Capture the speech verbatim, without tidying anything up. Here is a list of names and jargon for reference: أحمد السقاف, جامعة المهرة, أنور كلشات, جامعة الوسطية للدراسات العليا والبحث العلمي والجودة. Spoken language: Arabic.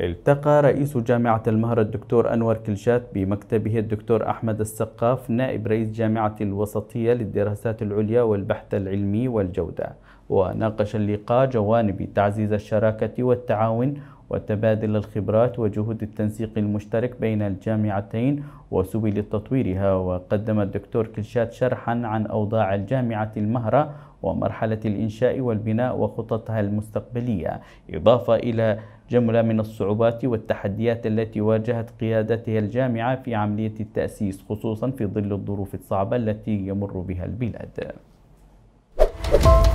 التقى رئيس جامعة المهرة الدكتور أنور كلشات بمكتبه الدكتور أحمد السقاف نائب رئيس جامعة الوسطية للدراسات العليا والبحث العلمي والجودة، وناقش اللقاء جوانب تعزيز الشراكة والتعاون وتبادل الخبرات وجهود التنسيق المشترك بين الجامعتين وسبل تطويرها. وقدم الدكتور كلشات شرحا عن أوضاع الجامعة المهرة ومرحلة الإنشاء والبناء وخططها المستقبلية، إضافة إلى جملة من الصعوبات والتحديات التي واجهت قيادتها الجامعة في عملية التأسيس، خصوصا في ظل الظروف الصعبة التي يمر بها البلاد.